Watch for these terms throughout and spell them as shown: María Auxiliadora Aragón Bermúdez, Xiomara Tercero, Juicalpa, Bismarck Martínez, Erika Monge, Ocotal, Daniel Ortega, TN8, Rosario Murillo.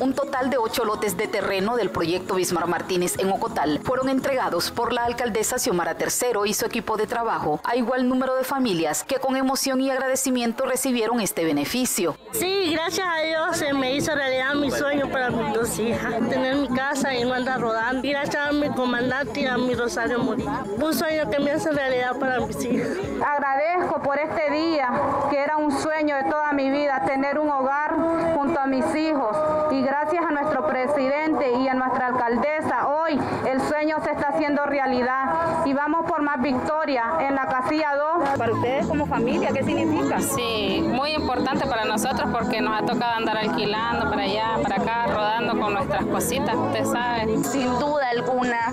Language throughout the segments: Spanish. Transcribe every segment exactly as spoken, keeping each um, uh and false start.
Un total de ocho lotes de terreno del proyecto Bismarck Martínez en Ocotal fueron entregados por la alcaldesa Xiomara Tercero y su equipo de trabajo a igual número de familias que con emoción y agradecimiento recibieron este beneficio. Sí, gracias a Dios se me hizo realidad mi sueño para mis dos hijas, tener mi casa y no andar rodando. Y gracias a mi comandante y a mi Rosario Murillo, un sueño que me hace realidad para mis hijas. Agradezco por este día, que era un sueño de toda mi vida, tener un hogar junto a mis hijos. Y gracias a nuestro presidente y a nuestra alcaldesa, hoy el sueño se está haciendo realidad y vamos por más victoria en la casilla dos. Para ustedes como familia, ¿qué significa? Sí, muy importante para nosotros porque nos ha tocado andar alquilando para allá, para acá, rodando con nuestras cositas, ustedes saben. Sin duda alguna,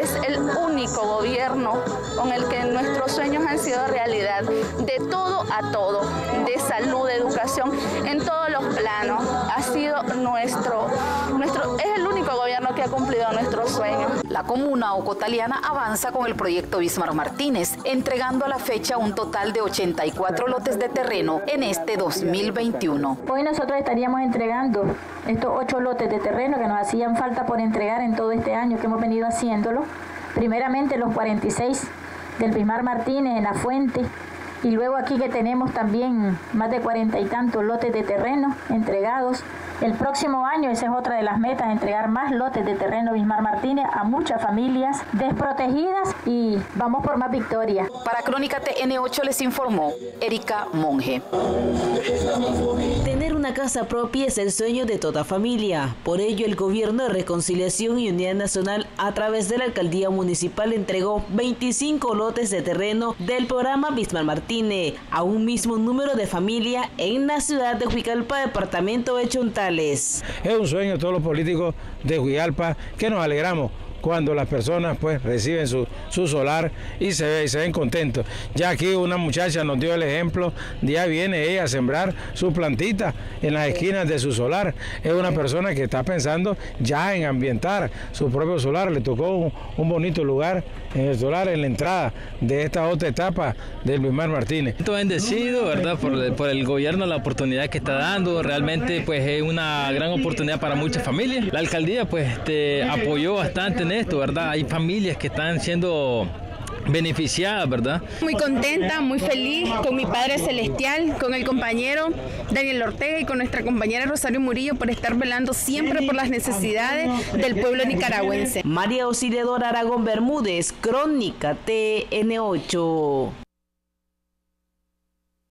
es el único gobierno con el que nuestros sueños han sido realidad, de todo a todo, de salud, de educación, en todos los planos. Ha sido nuestro, nuestro es el único gobierno que ha cumplido nuestros sueños. La comuna ocotaliana avanza con el proyecto Bismarck Martínez, entregando a la fecha un total de ochenta y cuatro lotes de terreno en este dos mil veintiuno. Hoy nosotros estaríamos entregando estos ocho lotes de terreno que nos hacían falta por entregar en todo este año que hemos venido haciéndolo. Primeramente los cuarenta y seis del Bismarck Martínez en La Fuente, y luego aquí que tenemos también más de cuarenta y tantos lotes de terreno entregados. El próximo año, esa es otra de las metas, entregar más lotes de terreno Bismarck Martínez a muchas familias desprotegidas y vamos por más victoria. Para Crónica T N ocho les informó Erika Monge. Tener una casa propia es el sueño de toda familia. Por ello, el Gobierno de Reconciliación y Unidad Nacional, a través de la Alcaldía Municipal, entregó veinticinco lotes de terreno del programa Bismarck Martínez a un mismo número de familias en la ciudad de Juicalpa, departamento de Chontal. Es un sueño de todos los políticos de Juicalpa, que nos alegramos cuando las personas pues reciben su, su solar y se, ve, y se ven contentos. Ya aquí una muchacha nos dio el ejemplo, ya viene ella a sembrar su plantita en las esquinas de su solar. Es una persona que está pensando ya en ambientar su propio solar. Le tocó un, un bonito lugar en el solar, en la entrada de esta otra etapa del Bismarck Martínez. Estoy bendecido, ¿verdad? Por, por el gobierno, la oportunidad que está dando. Realmente pues es una gran oportunidad para muchas familias. La alcaldía pues te apoyó bastante en esto, ¿verdad? Hay familias que están siendo beneficiada, ¿verdad? Muy contenta, muy feliz con mi Padre Celestial, con el compañero Daniel Ortega y con nuestra compañera Rosario Murillo por estar velando siempre por las necesidades del pueblo nicaragüense. María Auxiliadora Aragón Bermúdez, Crónica T N ocho.